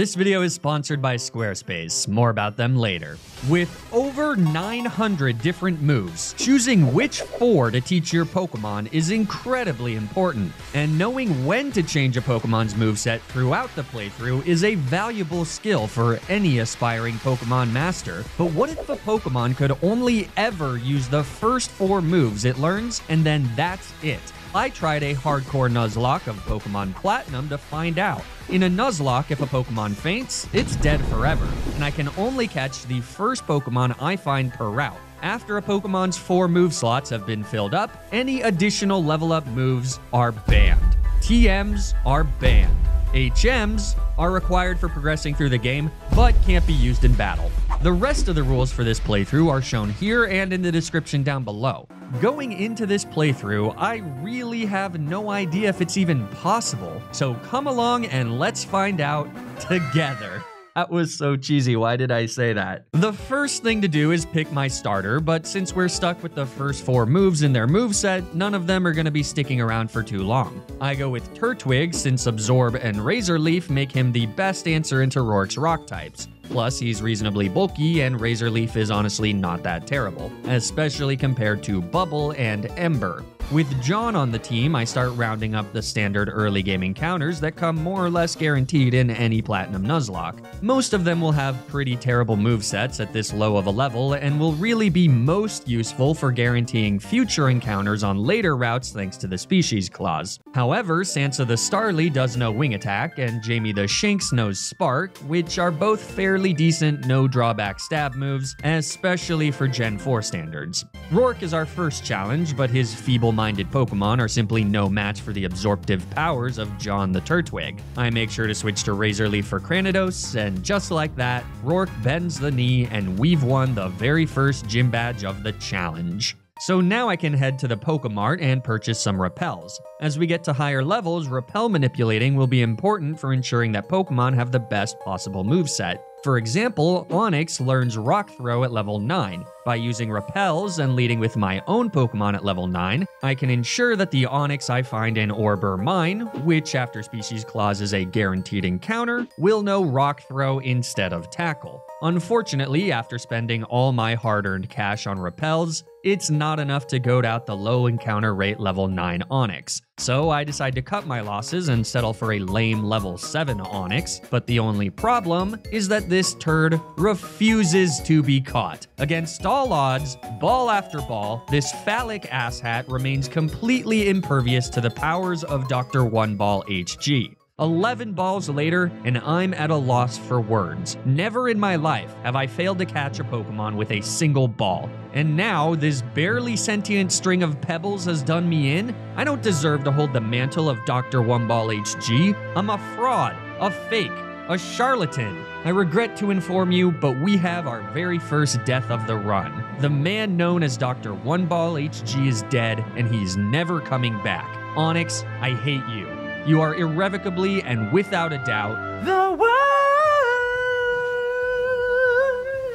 This video is sponsored by Squarespace, more about them later. With over 900 different moves, choosing which four to teach your Pokemon is incredibly important, and knowing when to change a Pokemon's moveset throughout the playthrough is a valuable skill for any aspiring Pokemon master. But what if a Pokemon could only ever use the first four moves it learns, and then that's it? I tried a hardcore Nuzlocke of Pokemon Platinum to find out. In a Nuzlocke, if a Pokemon faints, it's dead forever, and I can only catch the first Pokemon I find per route. After a Pokemon's four move slots have been filled up, any additional level up moves are banned. TMs are banned. HMs are required for progressing through the game, but can't be used in battle. The rest of the rules for this playthrough are shown here and in the description down below. Going into this playthrough, I really have no idea if it's even possible, so come along and let's find out together. That was so cheesy, why did I say that? The first thing to do is pick my starter, but since we're stuck with the first four moves in their moveset, none of them are going to be sticking around for too long. I go with Turtwig since Absorb and Razor Leaf make him the best answer into Roark's rock types. Plus, he's reasonably bulky, and Razor Leaf is honestly not that terrible, especially compared to Bubble and Ember. With John on the team, I start rounding up the standard early game encounters that come more or less guaranteed in any Platinum Nuzlocke. Most of them will have pretty terrible movesets at this low of a level, and will really be most useful for guaranteeing future encounters on later routes thanks to the Species Clause. However, Sansa the Starly does no Wing Attack, and Jamie the Shinx knows Spark, which are both fairly decent no drawback stab moves, especially for Gen 4 standards. Roark is our first challenge, but his feeble-minded Pokemon are simply no match for the absorptive powers of John the Turtwig. I make sure to switch to Razor Leaf for Kranidos, and just like that, Roark bends the knee and we've won the very first gym badge of the challenge. So now I can head to the Pokemart and purchase some Repels. As we get to higher levels, Repel manipulating will be important for ensuring that Pokemon have the best possible moveset. For example, Onix learns Rock Throw at level 9. By using Repels and leading with my own Pokemon at level 9, I can ensure that the Onix I find in Orb or Mine, which after Species Clause is a guaranteed encounter, will know Rock Throw instead of Tackle. Unfortunately, after spending all my hard-earned cash on Repels, it's not enough to goad out the low encounter rate level 9 Onix. So I decide to cut my losses and settle for a lame level 7 Onix, but the only problem is that this turd refuses to be caught. Against all odds, ball after ball, this phallic asshat remains completely impervious to the powers of Dr. One Ball HG. 11 balls later, and I'm at a loss for words. Never in my life have I failed to catch a Pokemon with a single ball. And now, this barely sentient string of pebbles has done me in? I don't deserve to hold the mantle of Dr. One Ball HG. I'm a fraud, a fake, a charlatan. I regret to inform you, but we have our very first death of the run. The man known as Dr. One Ball HG is dead, and he's never coming back. Onix, I hate you. You are irrevocably and without a doubt the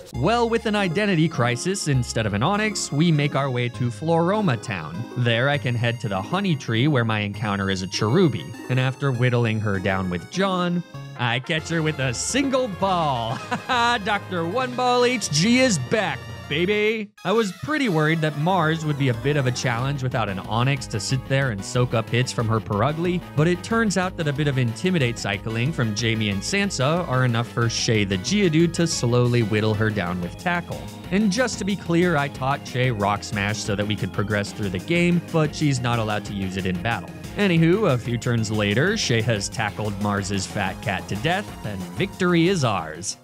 worst. Well, with an identity crisis instead of an Onix, we make our way to Floroma Town. There I can head to the Honey Tree where my encounter is a Cherubi, and after whittling her down with John, I catch her with a single ball. Haha, Dr. One Ball HG is back, baby. I was pretty worried that Mars would be a bit of a challenge without an Onix to sit there and soak up hits from her Perugly, but it turns out that a bit of Intimidate cycling from Jamie and Sansa are enough for Shay the Geodude to slowly whittle her down with Tackle. And just to be clear, I taught Shay Rock Smash so that we could progress through the game, but she's not allowed to use it in battle. Anywho, a few turns later, Shay has tackled Mars's fat cat to death, and victory is ours.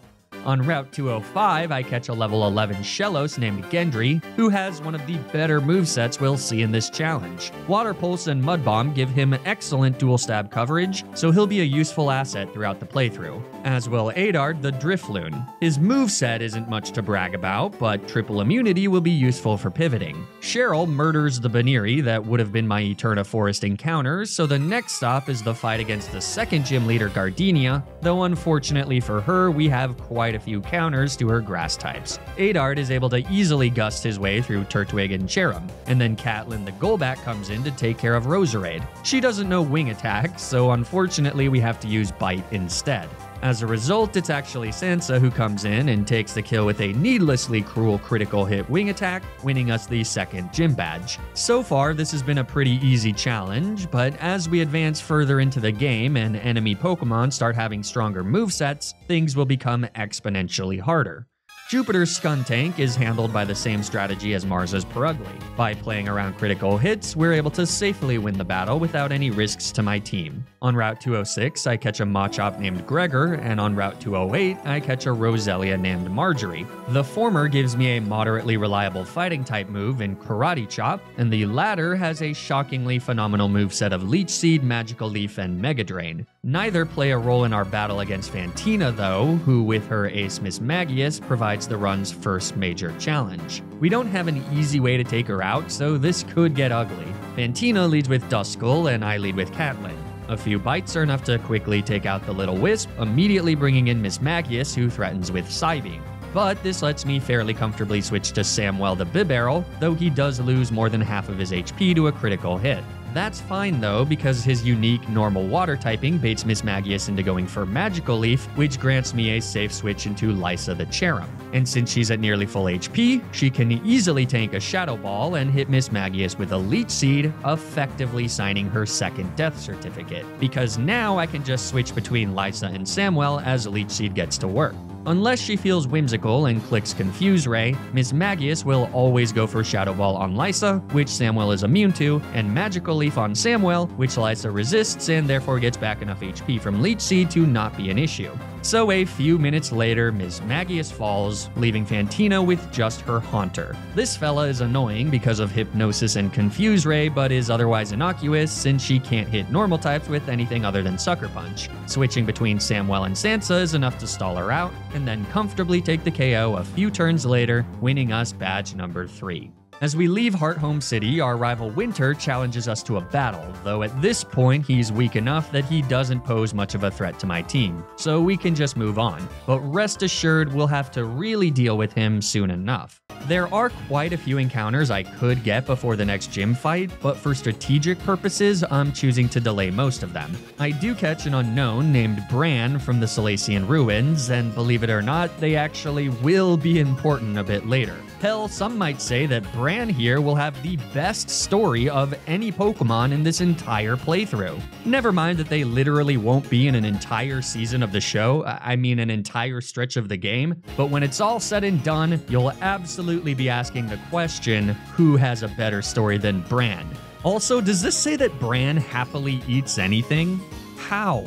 On Route 205, I catch a level 11 Shellos named Gendry, who has one of the better movesets we'll see in this challenge. Water Pulse and Mud Bomb give him excellent dual stab coverage, so he'll be a useful asset throughout the playthrough, as will Aedard the Drifloon. His moveset isn't much to brag about, but triple immunity will be useful for pivoting. Cheryl murders the Baneri that would have been my Eterna Forest encounter, so the next stop is the fight against the second gym leader Gardenia, though unfortunately for her, we have quite a few counters to her grass types. Aedard is able to easily gust his way through Turtwig and Cherum, and then Catelyn the Golbat comes in to take care of Roserade. She doesn't know Wing Attack, so unfortunately we have to use Bite instead. As a result, it's actually Sansa who comes in and takes the kill with a needlessly cruel critical hit wing attack, winning us the second gym badge. So far, this has been a pretty easy challenge, but as we advance further into the game and enemy Pokemon start having stronger movesets, things will become exponentially harder. Jupiter's Skuntank is handled by the same strategy as Marza's Perugly. By playing around critical hits, we're able to safely win the battle without any risks to my team. On Route 206, I catch a Machop named Gregor, and on Route 208, I catch a Roselia named Marjorie. The former gives me a moderately reliable fighting-type move in Karate Chop, and the latter has a shockingly phenomenal moveset of Leech Seed, Magical Leaf, and Mega Drain. Neither play a role in our battle against Fantina, though, who with her ace Miss Magius provides the run's first major challenge. We don't have an easy way to take her out, so this could get ugly. Fantina leads with Duskull, and I lead with Catlin. A few bites are enough to quickly take out the little wisp, immediately bringing in Miss Magius, who threatens with Psybeam. But this lets me fairly comfortably switch to Samwell the Bibarel, though he does lose more than half of his HP to a critical hit. That's fine though, because his unique normal water typing baits Miss Magius into going for Magical Leaf, which grants me a safe switch into Lysa the Cherum. And since she's at nearly full HP, she can easily tank a Shadow Ball and hit Miss Magius with a Leech Seed, effectively signing her second death certificate. Because now I can just switch between Lysa and Samwell as Leech Seed gets to work. Unless she feels whimsical and clicks Confuse Ray, Miss Magius will always go for Shadow Ball on Lysa, which Samwell is immune to, and Magical Leaf on Samwell, which Lysa resists and therefore gets back enough HP from Leech Seed to not be an issue. So a few minutes later, Miss Magius falls, leaving Fantina with just her Haunter. This fella is annoying because of Hypnosis and Confuse Ray, but is otherwise innocuous since she can't hit normal types with anything other than Sucker Punch. Switching between Samwell and Sansa is enough to stall her out, and then comfortably take the KO a few turns later, winning us badge number 3. As we leave Hearthome City, our rival Winter challenges us to a battle, though at this point he's weak enough that he doesn't pose much of a threat to my team, so we can just move on. But rest assured, we'll have to really deal with him soon enough. There are quite a few encounters I could get before the next gym fight, but for strategic purposes, I'm choosing to delay most of them. I do catch an unknown named Bran from the Salacian Ruins, and believe it or not, they actually will be important a bit later. Hell, some might say that Bran here will have the best story of any Pokemon in this entire playthrough. Never mind that they literally won't be in an entire season of the show, I mean an entire stretch of the game, but when it's all said and done, you'll absolutely be asking the question, who has a better story than Bran? Also, does this say that Bran happily eats anything? How?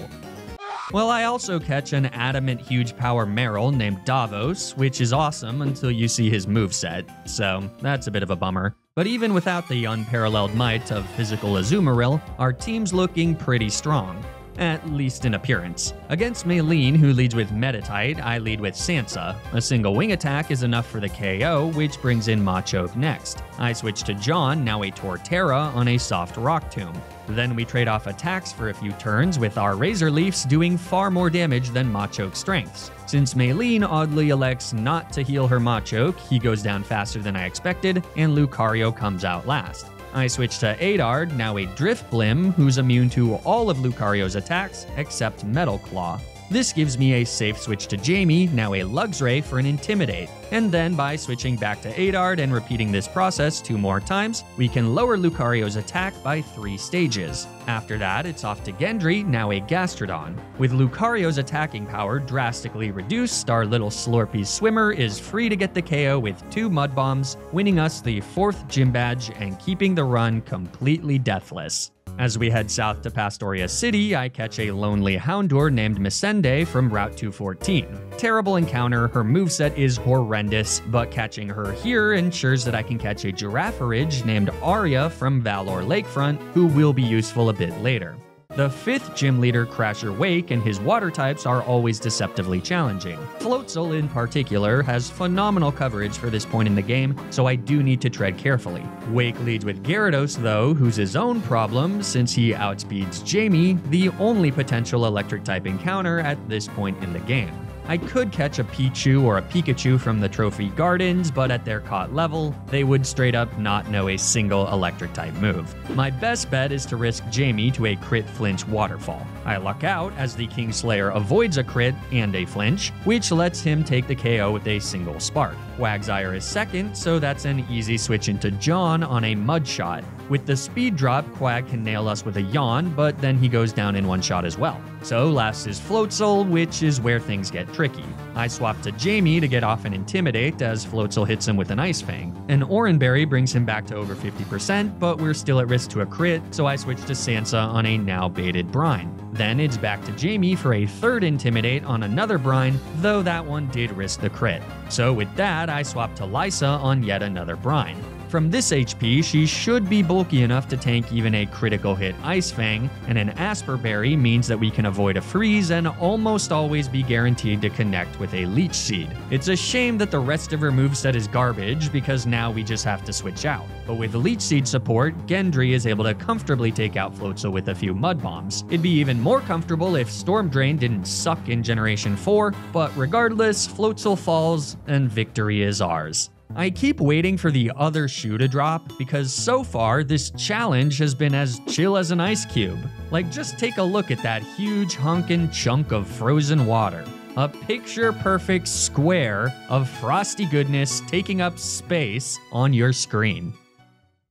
Well, I also catch an adamant huge power Merrill named Davos, which is awesome until you see his moveset, so that's a bit of a bummer. But even without the unparalleled might of physical Azumarill, our team's looking pretty strong. At least in appearance. Against Maylene, who leads with Meditite, I lead with Sansa. A single wing attack is enough for the KO, which brings in Machoke next. I switch to Jawn, now a Torterra, on a soft rock tomb. Then we trade off attacks for a few turns, with our Razor Leafs doing far more damage than Machoke's strengths. Since Maylene oddly elects not to heal her Machoke, he goes down faster than I expected, and Lucario comes out last. I switch to Aedard, now a Driftblim, who's immune to all of Lucario's attacks except Metal Claw. This gives me a safe switch to Jaime, now a Luxray for an Intimidate. And then by switching back to Aedard and repeating this process 2 more times, we can lower Lucario's attack by 3 stages. After that, it's off to Gendry, now a Gastrodon. With Lucario's attacking power drastically reduced, our little Slurpee Swimmer is free to get the KO with 2 Mud Bombs, winning us the 4th gym badge and keeping the run completely deathless. As we head south to Pastoria City, I catch a lonely Houndour named Missende from Route 214. Terrible encounter, her moveset is horrendous, but catching her here ensures that I can catch a Giraffarige named Arya from Valor Lakefront, who will be useful a bit later. The 5th gym leader, Crasher Wake, and his water types are always deceptively challenging. Floatzel in particular has phenomenal coverage for this point in the game, so I do need to tread carefully. Wake leads with Gyarados though, who's his own problem since he outspeeds Jaime, the only potential electric type encounter at this point in the game. I could catch a Pichu or a Pikachu from the trophy gardens, but at their caught level, they would straight up not know a single electric type move. My best bet is to risk Jamie to a crit flinch waterfall. I luck out as the Kingslayer avoids a crit and a flinch, which lets him take the KO with a single spark. Wagsire is second, so that's an easy switch into John on a mud shot. With the speed drop, Quag can nail us with a yawn, but then he goes down in one shot as well. So last is Floatzel, which is where things get tricky. I swap to Jamie to get off and intimidate as Floatzel hits him with an Ice Fang. An Oranberry brings him back to over 50%, but we're still at risk to a crit, so I switch to Sansa on a now baited Brine. Then it's back to Jamie for a third Intimidate on another Brine, though that one did risk the crit. So with that, I swap to Lysa on yet another Brine. From this HP, she should be bulky enough to tank even a critical hit Ice Fang, and an Asper Berry means that we can avoid a freeze and almost always be guaranteed to connect with a Leech Seed. It's a shame that the rest of her moveset is garbage, because now we just have to switch out. But with Leech Seed support, Gendry is able to comfortably take out Floatzel with a few Mud Bombs. It'd be even more comfortable if Storm Drain didn't suck in Generation 4, but regardless, Floatzel falls, and victory is ours. I keep waiting for the other shoe to drop, because so far this challenge has been as chill as an ice cube. Like, just take a look at that huge honkin' chunk of frozen water. A picture-perfect square of frosty goodness taking up space on your screen.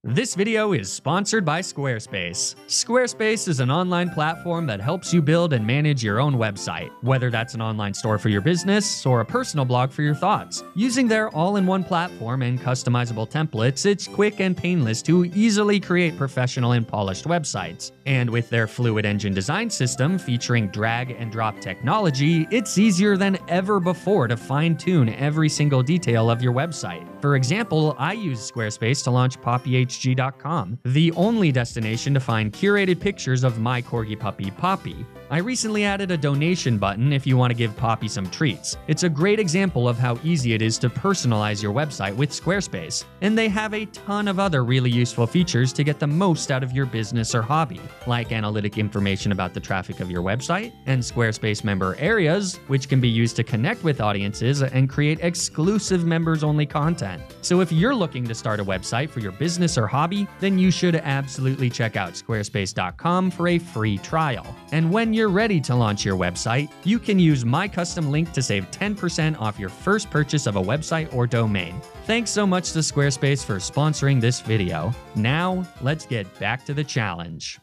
This video is sponsored by Squarespace. Squarespace is an online platform that helps you build and manage your own website, whether that's an online store for your business or a personal blog for your thoughts. Using their all-in-one platform and customizable templates, it's quick and painless to easily create professional and polished websites. And with their Fluid Engine design system featuring drag and drop technology, it's easier than ever before to fine-tune every single detail of your website. For example, I use Squarespace to launch PoppyHG.com, the only destination to find curated pictures of my corgi puppy, Poppy. I recently added a donation button if you want to give Poppy some treats. It's a great example of how easy it is to personalize your website with Squarespace, and they have a ton of other really useful features to get the most out of your business or hobby, like analytic information about the traffic of your website and Squarespace member areas, which can be used to connect with audiences and create exclusive members-only content. So if you're looking to start a website for your business or hobby, then you should absolutely check out squarespace.com for a free trial. And when you're ready to launch your website, you can use my custom link to save 10% off your first purchase of a website or domain. Thanks so much to Squarespace for sponsoring this video. Now, let's get back to the challenge.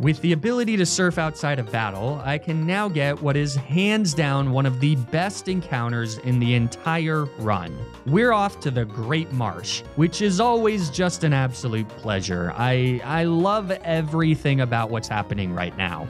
With the ability to surf outside of battle, I can now get what is hands down one of the best encounters in the entire run. We're off to the Great Marsh, which is always just an absolute pleasure. I love everything about what's happening right now.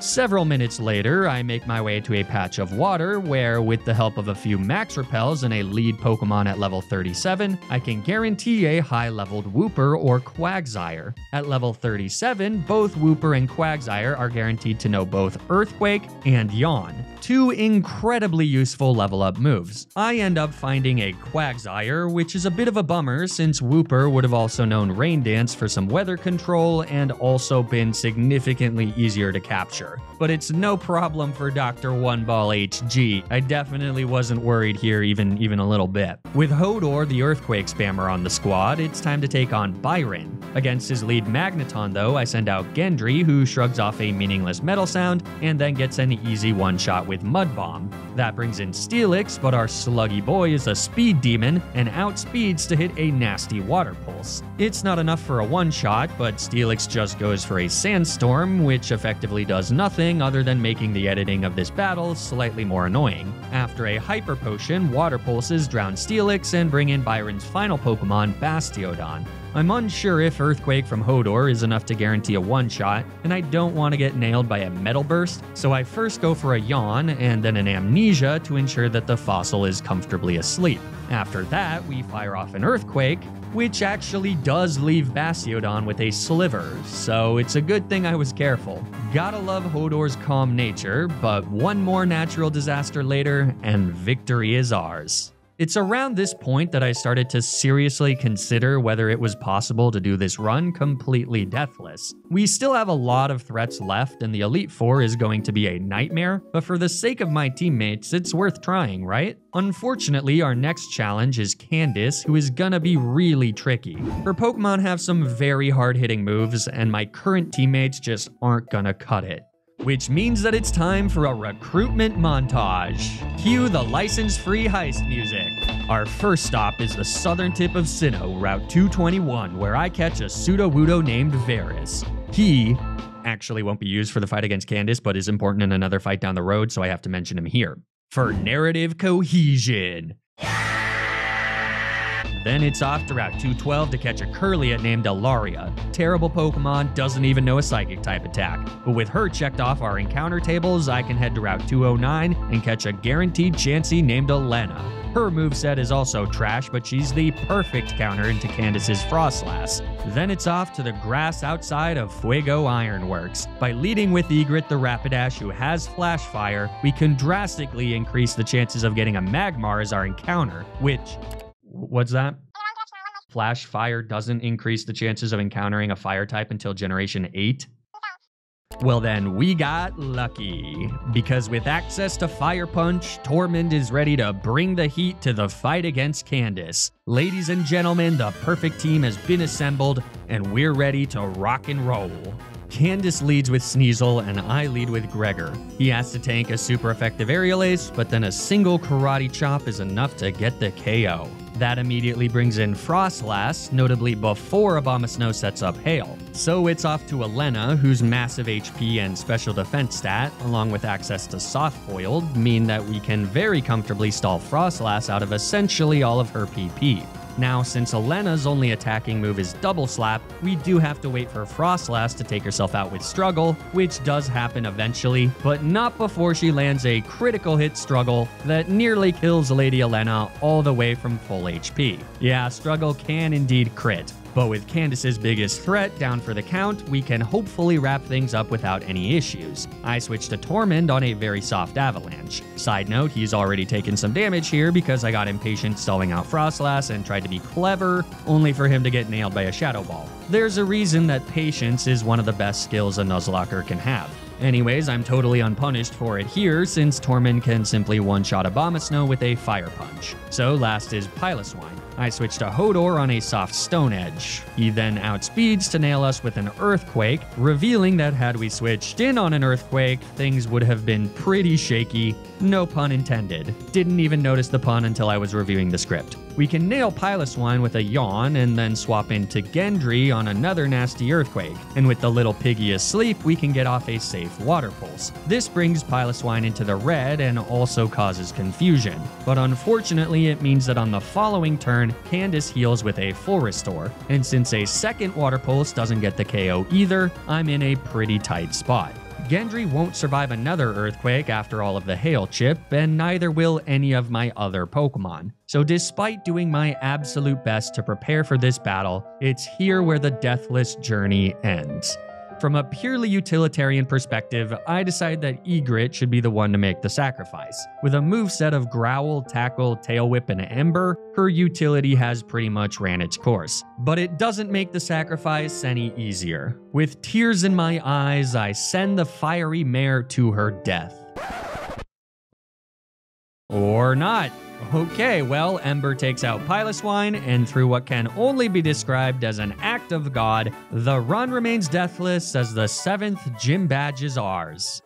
Several minutes later, I make my way to a patch of water where, with the help of a few max repels and a lead Pokemon at level 37, I can guarantee a high-leveled Wooper or Quagsire. At level 37, both Wooper and Quagsire are guaranteed to know both Earthquake and Yawn, two incredibly useful level-up moves. I end up finding a Quagsire, which is a bit of a bummer since Wooper would have also known Rain Dance for some weather control and also been significantly easier to capture. But it's no problem for Dr. One Ball HG. I definitely wasn't worried here even a little bit. With Hodor, the Earthquake Spammer, on the squad, it's time to take on Byron. Against his lead Magneton, though, I send out Gendry, who shrugs off a meaningless metal sound and then gets an easy one-shot with Mud Bomb. That brings in Steelix, but our sluggy boy is a speed demon and outspeeds to hit a nasty water pulse. It's not enough for a one-shot, but Steelix just goes for a sandstorm, which effectively does nothing other than making the editing of this battle slightly more annoying. After a Hyper Potion, Water Pulses drown Steelix and bring in Byron's final Pokemon, Bastiodon. I'm unsure if Earthquake from Hodor is enough to guarantee a one-shot, and I don't want to get nailed by a Metal Burst, so I first go for a Yawn and then an Amnesia to ensure that the fossil is comfortably asleep. After that, we fire off an Earthquake, which actually does leave Bastiodon with a sliver, so it's a good thing I was careful. Gotta love Hodor's calm nature, but one more natural disaster later, and victory is ours. It's around this point that I started to seriously consider whether it was possible to do this run completely deathless. We still have a lot of threats left, and the Elite Four is going to be a nightmare, but for the sake of my teammates, it's worth trying, right? Unfortunately, our next challenge is Candice, who is gonna be really tricky. Her Pokemon have some very hard-hitting moves, and my current teammates just aren't gonna cut it. Which means that it's time for a recruitment montage. Cue the license-free heist music. Our first stop is the southern tip of Sinnoh, Route 221, where I catch a Sudowoodo named Varus. He actually won't be used for the fight against Candice, but is important in another fight down the road, so I have to mention him here. For narrative cohesion. Then it's off to Route 212 to catch a Kirlia named Elaria. Terrible Pokemon, doesn't even know a Psychic type attack. But with her checked off our encounter tables, I can head to Route 209 and catch a guaranteed Chansey named Elena. Her moveset is also trash, but she's the perfect counter into Candace's Frostlass. Then it's off to the grass outside of Fuego Ironworks. By leading with Egret the Rapidash, who has Flash Fire, we can drastically increase the chances of getting a Magmar as our encounter, which... What's that? Flash Fire doesn't increase the chances of encountering a fire type until Generation 8? Well then, we got lucky. Because with access to Fire Punch, Tormund is ready to bring the heat to the fight against Candice. Ladies and gentlemen, the perfect team has been assembled, and we're ready to rock and roll. Candice leads with Sneasel, and I lead with Gregor. He has to tank a super effective Aerial Ace, but then a single Karate Chop is enough to get the KO. That immediately brings in Frostlass, notably before Abomasnow sets up Hail. So it's off to Elena, whose massive HP and special defense stat, along with access to Softboiled, mean that we can very comfortably stall Frostlass out of essentially all of her PP. Now, since Elena's only attacking move is Double Slap, we do have to wait for Frostlass to take herself out with Struggle, which does happen eventually, but not before she lands a critical hit Struggle that nearly kills Lady Elena all the way from full HP. Yeah, Struggle can indeed crit. But with Candice's biggest threat down for the count, we can hopefully wrap things up without any issues. I switched to Tormund on a very soft Avalanche. Side note, he's already taken some damage here because I got impatient stalling out Frostlass and tried to be clever, only for him to get nailed by a Shadow Ball. There's a reason that patience is one of the best skills a Nuzlocker can have. Anyways, I'm totally unpunished for it here, since Tormund can simply one-shot Abomasnow with a Fire Punch. So last is Piloswine. I switch to Hodor on a soft Stone Edge. He then outspeeds to nail us with an Earthquake, revealing that had we switched in on an Earthquake, things would have been pretty shaky, no pun intended. Didn't even notice the pun until I was reviewing the script. We can nail Piloswine with a Yawn and then swap into Gendry on another nasty Earthquake, and with the little piggy asleep, we can get off a safe Water Pulse. This brings Piloswine into the red and also causes confusion, but unfortunately it means that on the following turn, Candice heals with a full restore, and since a second Water Pulse doesn't get the KO either, I'm in a pretty tight spot. Gendry won't survive another Earthquake after all of the Hail chip, and neither will any of my other Pokemon. So despite doing my absolute best to prepare for this battle, it's here where the deathless journey ends. From a purely utilitarian perspective, I decide that Egret should be the one to make the sacrifice. With a moveset of Growl, Tackle, Tail Whip, and Ember, her utility has pretty much ran its course. But it doesn't make the sacrifice any easier. With tears in my eyes, I send the fiery mare to her death. Or not. Okay, well, Ember takes out Piloswine, and through what can only be described as an act of God, the run remains deathless as the 7th gym badge is ours.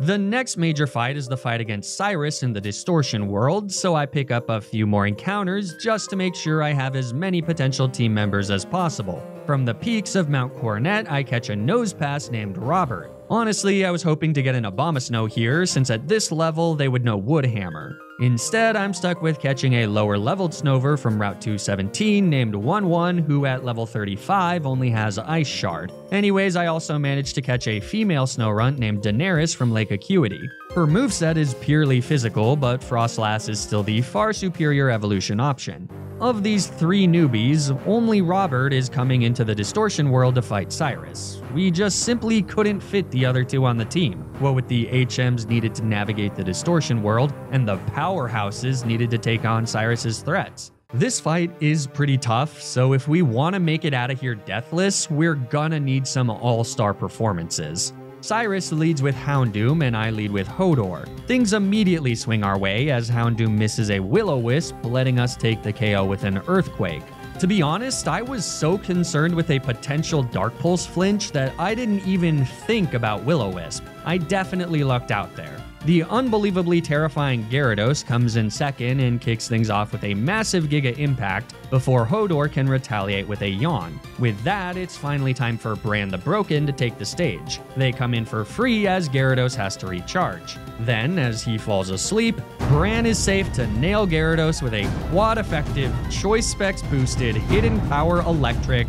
The next major fight is the fight against Cyrus in the Distortion World, so I pick up a few more encounters just to make sure I have as many potential team members as possible. From the peaks of Mount Coronet, I catch a Nosepass named Robert. Honestly, I was hoping to get an Abomasnow here, since at this level they would know Wood Hammer. Instead, I'm stuck with catching a lower-leveled Snover from Route 217 named 1-1, who at level 35 only has Ice Shard. Anyways, I also managed to catch a female Snowrunt named Daenerys from Lake Acuity. Her moveset is purely physical, but Frostlass is still the far superior evolution option. Of these three newbies, only Robert is coming into the Distortion World to fight Cyrus. We just simply couldn't fit the other two on the team, what with the HMs needed to navigate the Distortion World and the powerhouses needed to take on Cyrus's threats. This fight is pretty tough, so if we want to make it out of here deathless, we're gonna need some all-star performances. Cyrus leads with Houndoom and I lead with Hodor. Things immediately swing our way as Houndoom misses a Will-O-Wisp, letting us take the KO with an Earthquake. To be honest, I was so concerned with a potential Dark Pulse flinch that I didn't even think about Will-O-Wisp. I definitely lucked out there. The unbelievably terrifying Gyarados comes in second and kicks things off with a massive Giga Impact before Hodor can retaliate with a Yawn. With that, it's finally time for Bran the Broken to take the stage. They come in for free as Gyarados has to recharge. Then, as he falls asleep, Bran is safe to nail Gyarados with a quad-effective, Choice Specs boosted Hidden Power Electric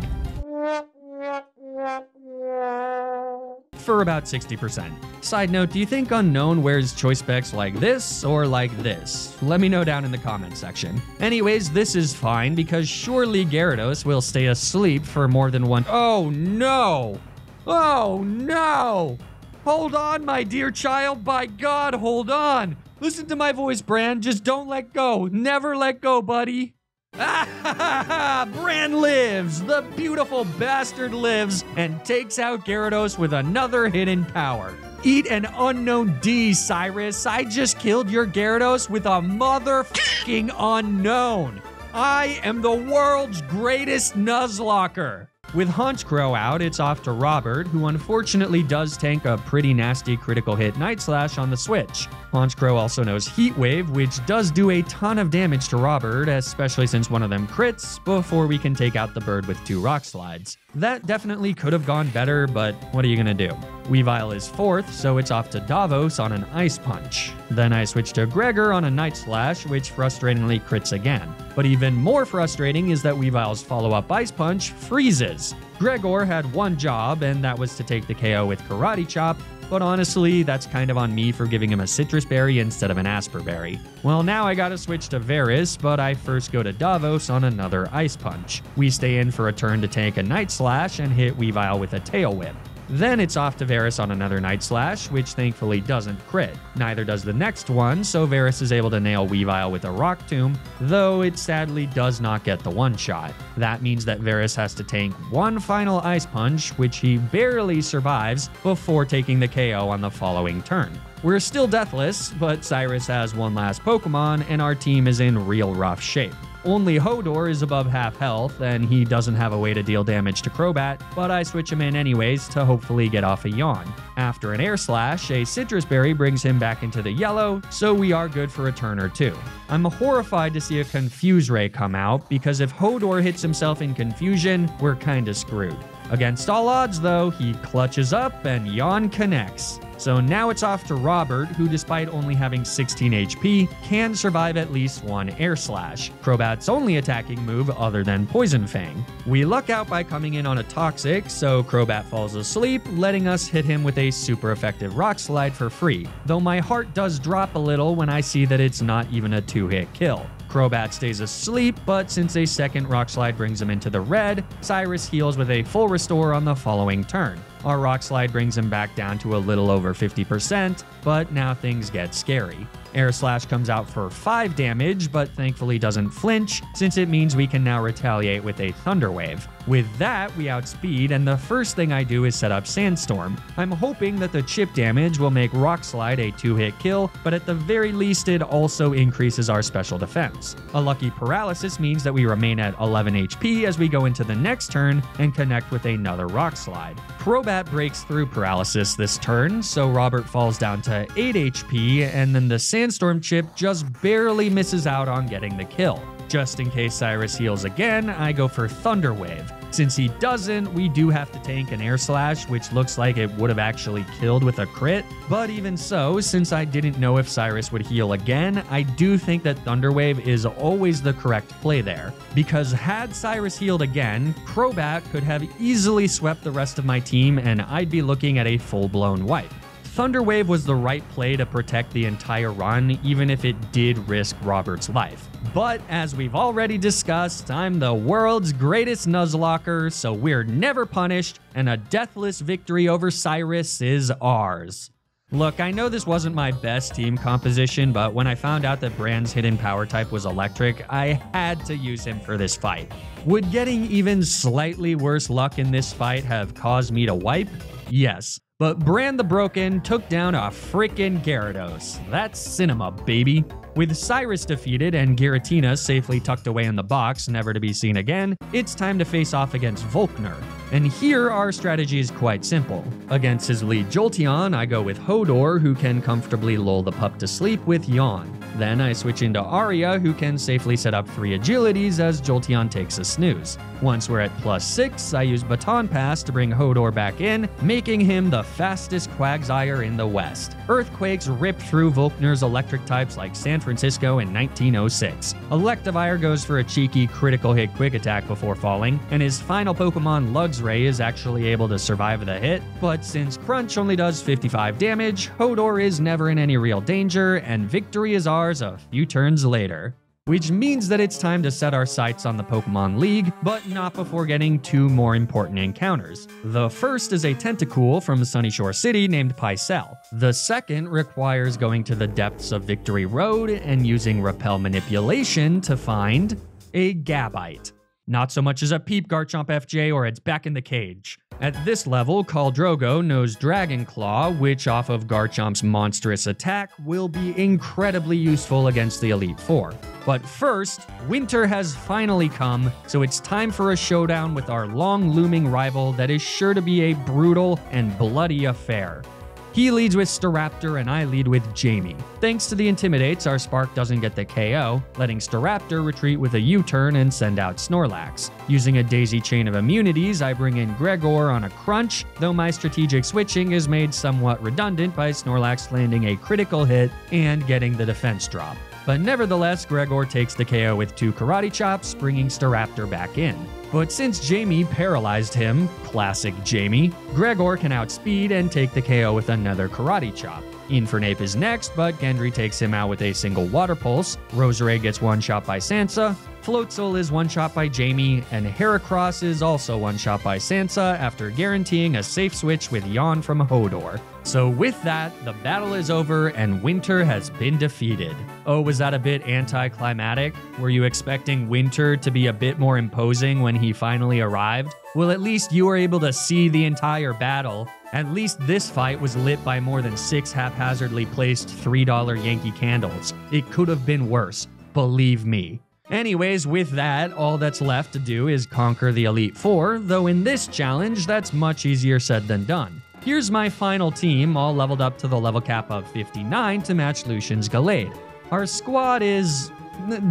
for about 60%. Side note, do you think Unknown wears Choice Specs like this or like this? Let me know down in the comment section. Anyways, this is fine because surely Gyarados will stay asleep for more than one— Oh no! Oh no! Hold on, my dear child, by God, hold on! Listen to my voice, Bran, just don't let go, never let go, buddy! Ah ha ha ha! Bran lives! The beautiful bastard lives and takes out Gyarados with another hidden power. Eat an unknown D, Cyrus. I just killed your Gyarados with a motherfucking unknown. I am the world's greatest Nuzlocker. With Honchkrow out, it's off to Robert, who unfortunately does tank a pretty nasty critical hit Night Slash on the Switch. Honchkrow also knows Heat Wave, which does do a ton of damage to Robert, especially since one of them crits, before we can take out the bird with two Rock Slides. That definitely could have gone better, but what are you gonna do? Weavile is fourth, so it's off to Davos on an Ice Punch. Then I switch to Gregor on a Night Slash, which frustratingly crits again. But even more frustrating is that Weavile's follow-up Ice Punch freezes. Gregor had one job, and that was to take the KO with Karate Chop, but honestly, that's kind of on me for giving him a Citrus Berry instead of an Asper Berry. Well, now I gotta switch to Varus, but I first go to Davos on another Ice Punch. We stay in for a turn to tank a Night Slash and hit Weavile with a Tail Whip. Then it's off to Varus on another Night Slash, which thankfully doesn't crit. Neither does the next one, so Varus is able to nail Weavile with a Rock Tomb, though it sadly does not get the one-shot. That means that Varus has to tank one final Ice Punch, which he barely survives before taking the KO on the following turn. We're still deathless, but Cyrus has one last Pokemon, and our team is in real rough shape. Only Hodor is above half health, and he doesn't have a way to deal damage to Crobat, but I switch him in anyways to hopefully get off a Yawn. After an Air Slash, a Citrus Berry brings him back into the yellow, so we are good for a turn or two. I'm horrified to see a Confuse Ray come out, because if Hodor hits himself in confusion, we're kinda screwed. Against all odds, though, he clutches up and Yawn connects. So now it's off to Robert, who despite only having 16 HP, can survive at least one Air Slash, Crobat's only attacking move other than Poison Fang. We luck out by coming in on a Toxic, so Crobat falls asleep, letting us hit him with a super effective Rock Slide for free, though my heart does drop a little when I see that it's not even a two-hit kill. Crobat stays asleep, but since a second Rock Slide brings him into the red, Cyrus heals with a full restore on the following turn. Our Rock Slide brings him back down to a little over 50%, but now things get scary. Air Slash comes out for 5 damage, but thankfully doesn't flinch, since it means we can now retaliate with a Thunder Wave. With that, we outspeed, and the first thing I do is set up Sandstorm. I'm hoping that the chip damage will make Rock Slide a 2-hit kill, but at the very least it also increases our special defense. A lucky Paralysis means that we remain at 11 HP as we go into the next turn and connect with another Rock Slide. Crobat breaks through Paralysis this turn, so Robert falls down to 8 HP, and then the Sandstorm chip just barely misses out on getting the kill. Just in case Cyrus heals again, I go for Thunder Wave. Since he doesn't, we do have to tank an Air Slash, which looks like it would have actually killed with a crit. But even so, since I didn't know if Cyrus would heal again, I do think that Thunder Wave is always the correct play there. Because had Cyrus healed again, Crobat could have easily swept the rest of my team and I'd be looking at a full-blown wipe. Thunder Wave was the right play to protect the entire run, even if it did risk Robert's life. But as we've already discussed, I'm the world's greatest Nuzlocker, so we're never punished, and a deathless victory over Cyrus is ours. Look, I know this wasn't my best team composition, but when I found out that Brand's hidden power type was electric, I had to use him for this fight. Would getting even slightly worse luck in this fight have caused me to wipe? Yes. But Brand the Broken took down a frickin' Gyarados. That's cinema, baby. With Cyrus defeated and Giratina safely tucked away in the box, never to be seen again, it's time to face off against Volkner. And here our strategy is quite simple. Against his lead Jolteon, I go with Hodor, who can comfortably lull the pup to sleep with Yawn. Then I switch into Arya, who can safely set up 3 agilities as Jolteon takes a snooze. Once we're at +6, I use Baton Pass to bring Hodor back in, making him the fastest Quagsire in the West. Earthquakes rip through Volkner's electric types like San Francisco in 1906. Electivire goes for a cheeky critical hit quick attack before falling, and his final Pokemon Lugs Ray is actually able to survive the hit, but since Crunch only does 55 damage, Hodor is never in any real danger, and victory is ours a few turns later. Which means that it's time to set our sights on the Pokemon League, but not before getting 2 more important encounters. The first is a Tentacool from Sunny Shore City named Pycelle. The second requires going to the depths of Victory Road and using Repel Manipulation to find a Gabite. Not so much as a peep, Garchomp FJ, or it's back in the cage. At this level, Caldrogo knows Dragon Claw, which off of Garchomp's monstrous attack will be incredibly useful against the Elite Four. But first, winter has finally come, so it's time for a showdown with our long-looming rival that is sure to be a brutal and bloody affair. He leads with Staraptor and I lead with Jamie. Thanks to the Intimidates, our Spark doesn't get the KO, letting Staraptor retreat with a U-turn and send out Snorlax. Using a daisy chain of immunities, I bring in Gregor on a Crunch, though my strategic switching is made somewhat redundant by Snorlax landing a critical hit and getting the defense drop. But nevertheless, Gregor takes the KO with 2 Karate Chops, bringing Staraptor back in. But since Jamie paralyzed him, classic Jamie, Gregor can outspeed and take the KO with another Karate Chop. Infernape is next, but Gendry takes him out with a single Water Pulse, Roserade gets one-shot by Sansa, Floatzel is one-shot by Jamie, and Heracross is also one-shot by Sansa after guaranteeing a safe switch with Yawn from Hodor. So with that, the battle is over and winter has been defeated. Oh, was that a bit anticlimactic? Were you expecting winter to be a bit more imposing when he finally arrived? Well, at least you were able to see the entire battle. At least this fight was lit by more than 6 haphazardly placed $3 Yankee candles. It could have been worse, believe me. Anyways, with that, all that's left to do is conquer the Elite Four, though in this challenge, that's much easier said than done. Here's my final team, all leveled up to the level cap of 59 to match Lucian's Gallade. Our squad is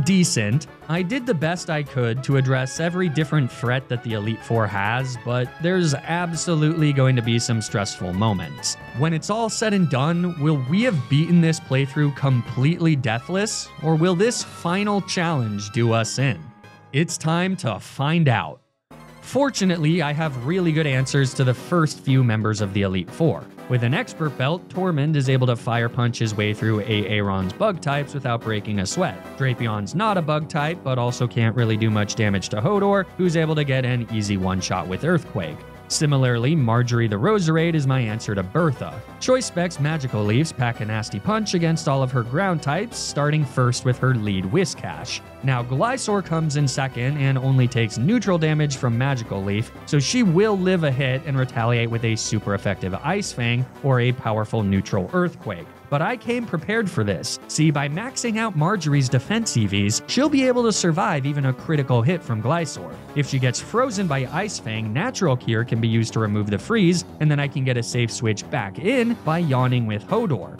decent. I did the best I could to address every different threat that the Elite Four has, but there's absolutely going to be some stressful moments. When it's all said and done, will we have beaten this playthrough completely deathless, or will this final challenge do us in? It's time to find out. Fortunately, I have really good answers to the first few members of the Elite Four. With an expert belt, Tormund is able to fire punch his way through Aeron's bug types without breaking a sweat. Drapion's not a bug type, but also can't really do much damage to Hodor, who's able to get an easy one-shot with Earthquake. Similarly, Marjorie the Roserade is my answer to Bertha. Choice Spec's Magical Leaves pack a nasty punch against all of her ground types, starting first with her lead Whiskash. Now Gliscor comes in second and only takes neutral damage from Magical Leaf, so she will live a hit and retaliate with a super effective Ice Fang or a powerful neutral Earthquake. But I came prepared for this. See, by maxing out Marjorie's defense EVs, she'll be able to survive even a critical hit from Gliscor. If she gets frozen by Ice Fang, Natural Cure can be used to remove the freeze, and then I can get a safe switch back in by yawning with Hodor.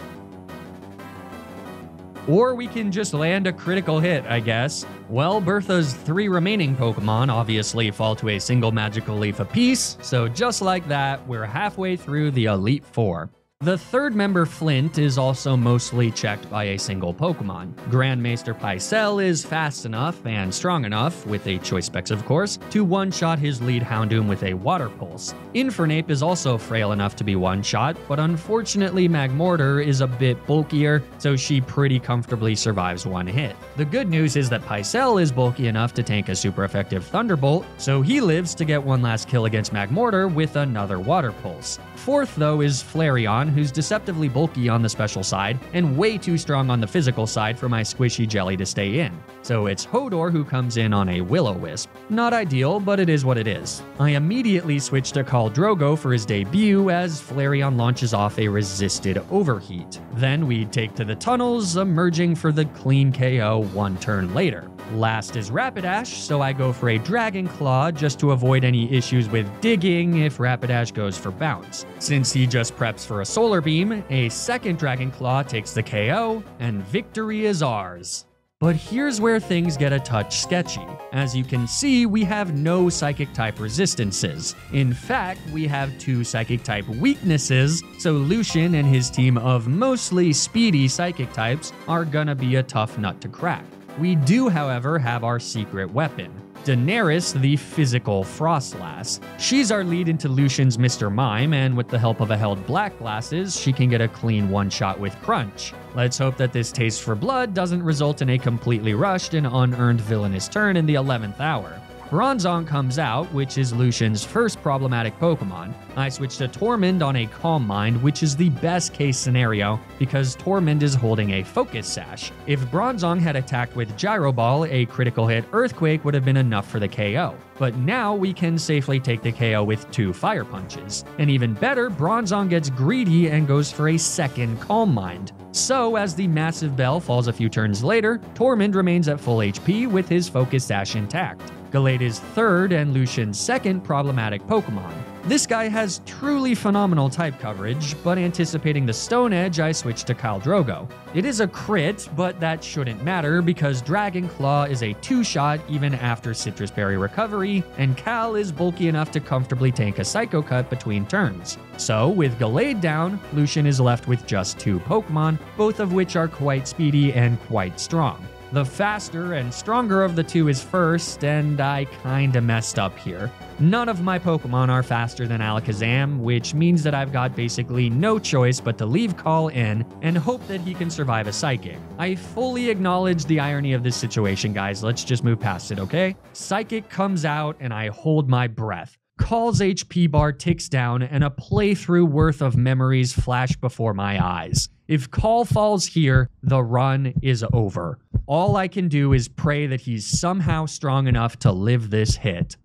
Or we can just land a critical hit, I guess. Well, Bertha's 3 remaining Pokemon obviously fall to a single Magical Leaf apiece, so just like that, we're halfway through the Elite Four. The third member, Flint, is also mostly checked by a single Pokemon. Grandmaster Pycelle is fast enough and strong enough, with a choice specs of course, to one-shot his lead Houndoom with a Water Pulse. Infernape is also frail enough to be one-shot, but unfortunately Magmortar is a bit bulkier, so she pretty comfortably survives one hit. The good news is that Pycelle is bulky enough to tank a super effective Thunderbolt, so he lives to get one last kill against Magmortar with another Water Pulse. Fourth, though, is Flareon, who's deceptively bulky on the special side and way too strong on the physical side for my squishy jelly to stay in. So it's Hodor who comes in on a Will-O-Wisp. Not ideal, but it is what it is. I immediately switch to call Drogo for his debut as Flareon launches off a resisted overheat. Then we take to the tunnels, emerging for the clean KO one turn later. Last is Rapidash, so I go for a Dragon Claw just to avoid any issues with digging if Rapidash goes for bounce. Since he just preps for a Solar Beam, a second Dragon Claw takes the KO, and victory is ours. But here's where things get a touch sketchy. As you can see, we have no psychic type resistances. In fact, we have two psychic type weaknesses, so Lucian and his team of mostly speedy psychic types are gonna be a tough nut to crack. We do, however, have our secret weapon, Daenerys, the physical Frostlass. She's our lead into Lucian's Mr. Mime, and with the help of a held Black Glasses, she can get a clean one-shot with Crunch. Let's hope that this taste for blood doesn't result in a completely rushed and unearned villainous turn in the 11th hour. Bronzong comes out, which is Lucian's first problematic Pokemon. I switch to Tormund on a Calm Mind, which is the best case scenario because Tormund is holding a Focus Sash. If Bronzong had attacked with Gyro Ball, a critical hit Earthquake would have been enough for the KO. But now we can safely take the KO with two Fire Punches. And even better, Bronzong gets greedy and goes for a second Calm Mind. So, as the massive bell falls a few turns later, Tormund remains at full HP with his Focus Sash intact. Gallada's third and Lucian's second problematic Pokemon. This guy has truly phenomenal type coverage, but anticipating the Stone Edge, I switched to Khal Drogo. It is a crit, but that shouldn't matter because Dragon Claw is a two-shot even after Citrus Berry recovery, and Khal is bulky enough to comfortably tank a Psycho Cut between turns. So, with Gallade down, Lucian is left with just two Pokemon, both of which are quite speedy and quite strong. The faster and stronger of the two is first, and I kinda messed up here. None of my Pokemon are faster than Alakazam, which means that I've got basically no choice but to leave Khal in and hope that he can survive a Psychic. I fully acknowledge the irony of this situation, guys. Let's just move past it, okay? Psychic comes out and I hold my breath. Khal's HP bar ticks down and a playthrough worth of memories flash before my eyes. If Khal falls here, the run is over. All I can do is pray that he's somehow strong enough to live this hit.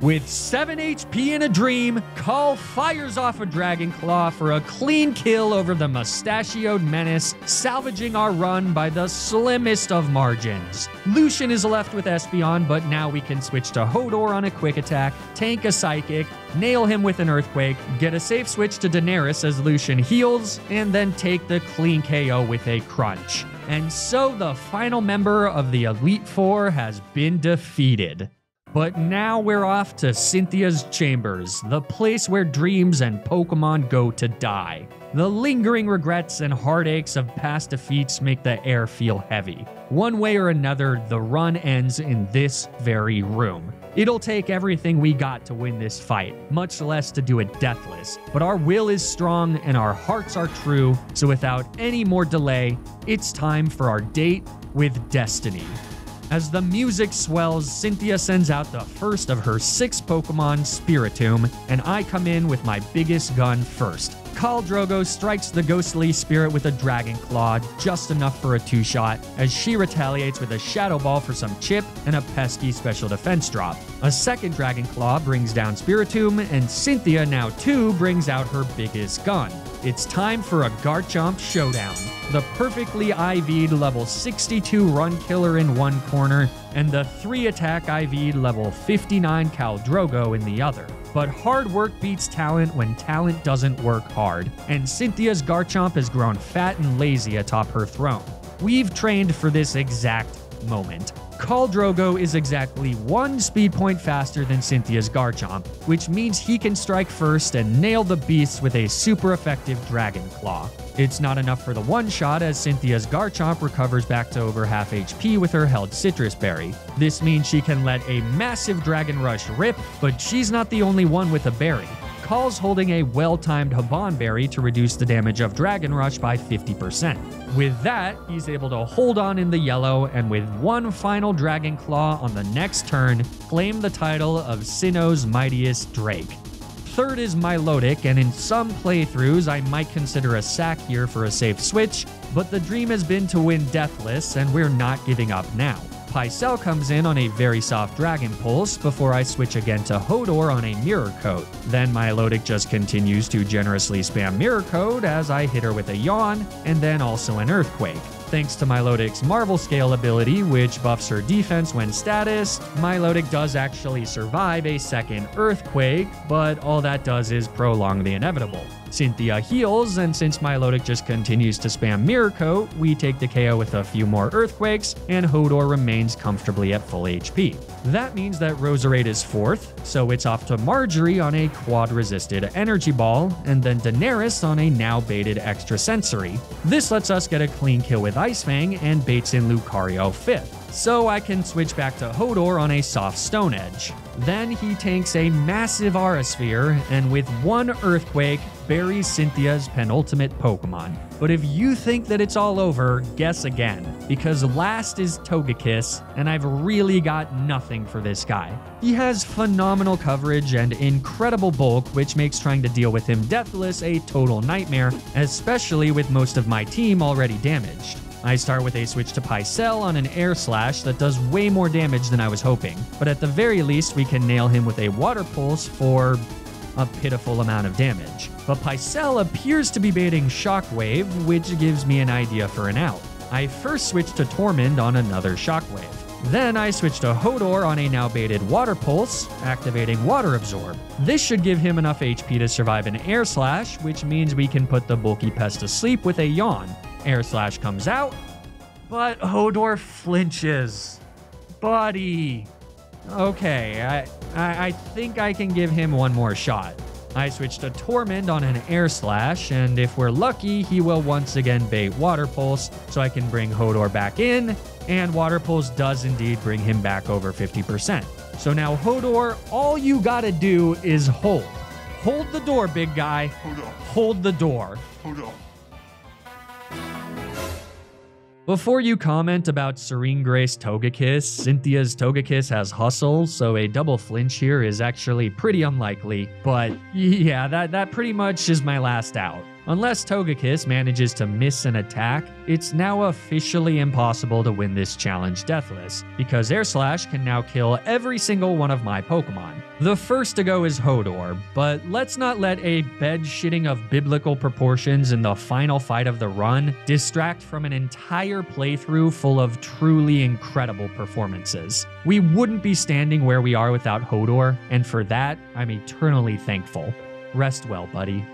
With 7 HP in a dream, Khal fires off a Dragon Claw for a clean kill over the mustachioed menace, salvaging our run by the slimmest of margins. Lucian is left with Espeon, but now we can switch to Hodor on a quick attack, tank a Psychic, nail him with an Earthquake, get a safe switch to Daenerys as Lucian heals, and then take the clean KO with a Crunch. And so the final member of the Elite Four has been defeated. But now we're off to Cynthia's Chambers, the place where dreams and Pokemon go to die. The lingering regrets and heartaches of past defeats make the air feel heavy. One way or another, the run ends in this very room. It'll take everything we got to win this fight, much less to do it deathless. But our will is strong and our hearts are true, so without any more delay, it's time for our date with destiny. As the music swells, Cynthia sends out the first of her 6 Pokemon, Spiritomb, and I come in with my biggest gun first. Khal Drogo strikes the ghostly spirit with a Dragon Claw, just enough for a two-shot, as she retaliates with a Shadow Ball for some chip and a pesky special defense drop. A second Dragon Claw brings down Spiritomb, and Cynthia now too brings out her biggest gun. It's time for a Garchomp showdown. The perfectly IV'd level 62 Run Killer in one corner, and the 3-attack IV'd level 59 Khal Drogo in the other. But hard work beats talent when talent doesn't work hard, and Cynthia's Garchomp has grown fat and lazy atop her throne. We've trained for this exact moment. Caldrogo is exactly 1 speed point faster than Cynthia's Garchomp, which means he can strike first and nail the beasts with a super effective Dragon Claw. It's not enough for the one-shot as Cynthia's Garchomp recovers back to over half HP with her held Citrus Berry. This means she can let a massive Dragon Rush rip, but she's not the only one with a berry. Call's holding a well-timed Haban Berry to reduce the damage of Dragon Rush by 50%. With that, he's able to hold on in the yellow, and with one final Dragon Claw on the next turn, claim the title of Sinnoh's Mightiest Drake. Third is Milotic, and in some playthroughs I might consider a sack here for a safe switch, but the dream has been to win Deathless, and we're not giving up now. Pycelle comes in on a very soft Dragon Pulse before I switch again to Hodor on a Mirror Coat. Then Milotic just continues to generously spam Mirror Coat as I hit her with a Yawn, and then also an Earthquake. Thanks to Milotic's Marvel Scale ability, which buffs her defense when status, Milotic does actually survive a second Earthquake, but all that does is prolong the inevitable. Cynthia heals, and since Milotic just continues to spam Mirror Coat, we take the KO with a few more Earthquakes, and Hodor remains comfortably at full HP. That means that Roserade is fourth, so it's off to Marjorie on a quad-resisted Energy Ball, and then Daenerys on a now-baited Extrasensory. This lets us get a clean kill with Ice Fang and baits in Lucario fifth. So I can switch back to Hodor on a soft Stone Edge. Then he tanks a massive Aura Sphere, and with one Earthquake, buries Cynthia's penultimate Pokemon. But if you think that it's all over, guess again, because last is Togekiss, and I've really got nothing for this guy. He has phenomenal coverage and incredible bulk, which makes trying to deal with him Deathless a total nightmare, especially with most of my team already damaged. I start with a switch to Pycelle on an Air Slash that does way more damage than I was hoping, but at the very least we can nail him with a Water Pulse for a pitiful amount of damage. But Pycelle appears to be baiting Shockwave, which gives me an idea for an out. I first switch to Tormund on another Shockwave. Then I switch to Hodor on a now baited Water Pulse, activating Water Absorb. This should give him enough HP to survive an Air Slash, which means we can put the bulky pest to sleep with a Yawn. Air Slash comes out, but Hodor flinches. Buddy. Okay, I think I can give him one more shot. I switch to Tormund on an Air Slash, and if we're lucky, he will once again bait Water Pulse, so I can bring Hodor back in, and Water Pulse does indeed bring him back over 50%. So now Hodor, all you gotta do is hold. Hold the door, big guy. Hold the door. Before you comment about Serene Grace Togekiss, Cynthia's Togekiss has Hustle, so a double flinch here is actually pretty unlikely, but yeah, that pretty much is my last out. Unless Togekiss manages to miss an attack, it's now officially impossible to win this challenge Deathless, because Air Slash can now kill every single one of my Pokemon. The first to go is Hodor, but let's not let a bed shitting of biblical proportions in the final fight of the run distract from an entire playthrough full of truly incredible performances. We wouldn't be standing where we are without Hodor, and for that, I'm eternally thankful. Rest well, buddy.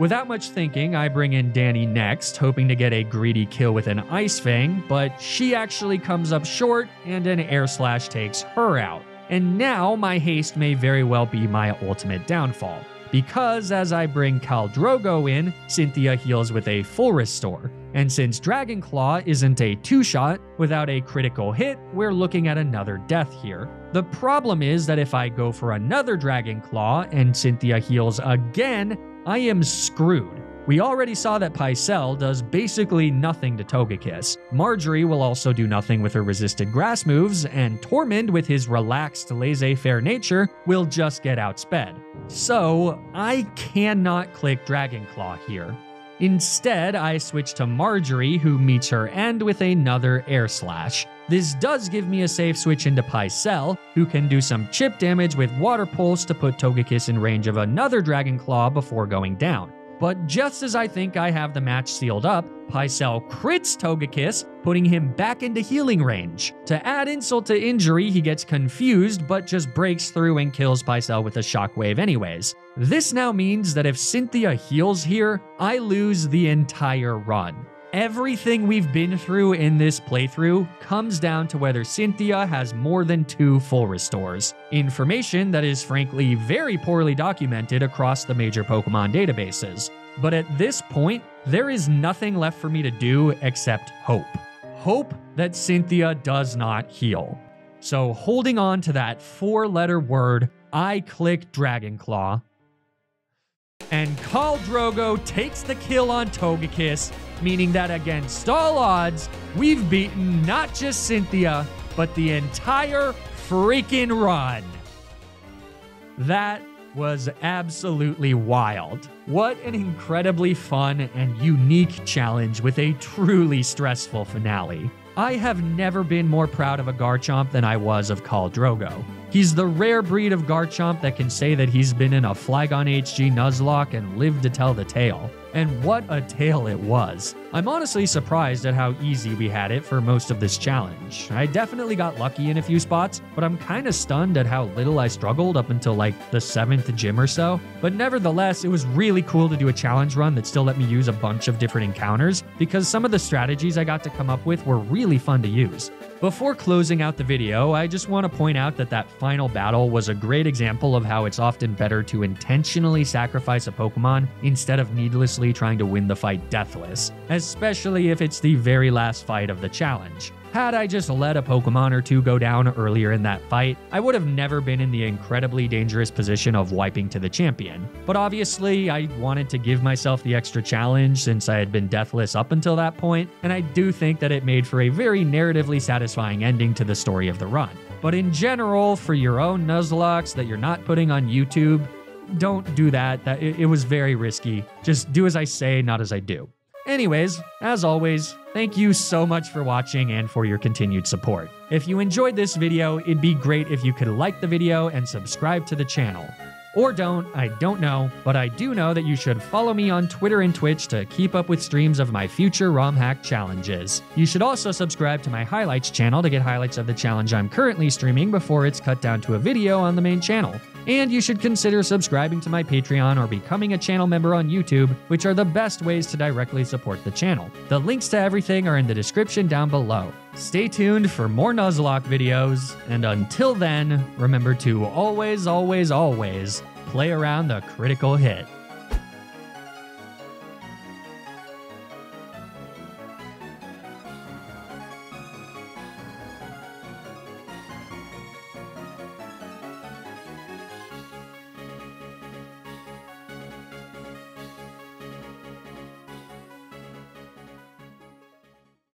Without much thinking, I bring in Dani next, hoping to get a greedy kill with an Ice Fang, but she actually comes up short, and an Air Slash takes her out. And now my haste may very well be my ultimate downfall, because as I bring Caldrogo in, Cynthia heals with a full restore. And since Dragon Claw isn't a two-shot, without a critical hit, we're looking at another death here. The problem is that if I go for another Dragon Claw and Cynthia heals again, I am screwed. We already saw that Pycelle does basically nothing to Togekiss. Marjorie will also do nothing with her resisted grass moves, and Tormund, with his relaxed laissez-faire nature, will just get outsped. So I cannot click Dragon Claw here. Instead, I switch to Marjorie, who meets her end with another Air Slash. This does give me a safe switch into Pycelle, who can do some chip damage with Water Pulse to put Togekiss in range of another Dragon Claw before going down. But just as I think I have the match sealed up, Pycelle crits Togekiss, putting him back into healing range. To add insult to injury, he gets confused, but just breaks through and kills Pycelle with a Shockwave anyways. This now means that if Cynthia heals here, I lose the entire run. Everything we've been through in this playthrough comes down to whether Cynthia has more than 2 full restores, information that is frankly very poorly documented across the major Pokemon databases. But at this point, there is nothing left for me to do except hope. Hope that Cynthia does not heal. So holding on to that 4-letter word, I click Dragonclaw. And Khal Drogo takes the kill on Togekiss, meaning that against all odds, we've beaten not just Cynthia, but the entire freaking run. That was absolutely wild. What an incredibly fun and unique challenge with a truly stressful finale. I have never been more proud of a Garchomp than I was of Khal Drogo. He's the rare breed of Garchomp that can say that he's been in a FlygonHG Nuzlocke and lived to tell the tale. And what a tale it was. I'm honestly surprised at how easy we had it for most of this challenge. I definitely got lucky in a few spots, but I'm kinda stunned at how little I struggled up until like the 7th gym or so. But nevertheless, it was really cool to do a challenge run that still let me use a bunch of different encounters, because some of the strategies I got to come up with were really fun to use. Before closing out the video, I just want to point out that that final battle was a great example of how it's often better to intentionally sacrifice a Pokemon instead of needlessly trying to win the fight deathless, especially if it's the very last fight of the challenge. Had I just let a Pokemon or 2 go down earlier in that fight, I would have never been in the incredibly dangerous position of wiping to the champion. But obviously, I wanted to give myself the extra challenge since I had been deathless up until that point, and I do think that it made for a very narratively satisfying ending to the story of the run. But in general, for your own Nuzlocke that you're not putting on YouTube, don't do that. It was very risky. Just do as I say, not as I do. Anyways, as always, thank you so much for watching and for your continued support. If you enjoyed this video, it'd be great if you could like the video and subscribe to the channel. Or don't, I don't know, but I do know that you should follow me on Twitter and Twitch to keep up with streams of my future ROM hack challenges. You should also subscribe to my highlights channel to get highlights of the challenge I'm currently streaming before it's cut down to a video on the main channel. And you should consider subscribing to my Patreon or becoming a channel member on YouTube, which are the best ways to directly support the channel. The links to everything are in the description down below. Stay tuned for more Nuzlocke videos, and until then, remember to always, always, always play around the critical hit.